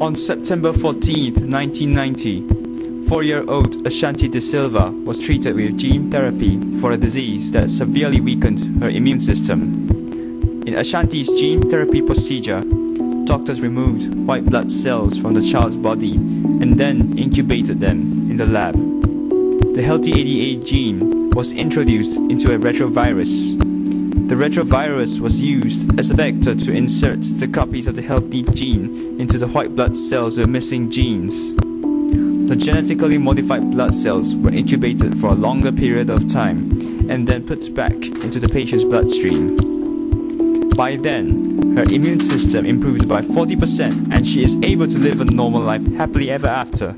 On September 14, 1990, 4-year-old Ashanti De Silva was treated with gene therapy for a disease that severely weakened her immune system. In Ashanti's gene therapy procedure, doctors removed white blood cells from the child's body and then incubated them in the lab. The healthy ADA gene was introduced into a retrovirus. The retrovirus was used as a vector to insert the copies of the healthy gene into the white blood cells with missing genes. The genetically modified blood cells were incubated for a longer period of time and then put back into the patient's bloodstream. By then, her immune system improved by 40% and she is able to live a normal life happily ever after.